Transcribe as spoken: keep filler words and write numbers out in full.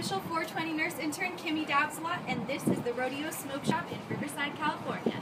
official four twenty nurse intern Kimmy Dabzalot, and this is the Rodeo Smoke Shop in Riverside, California.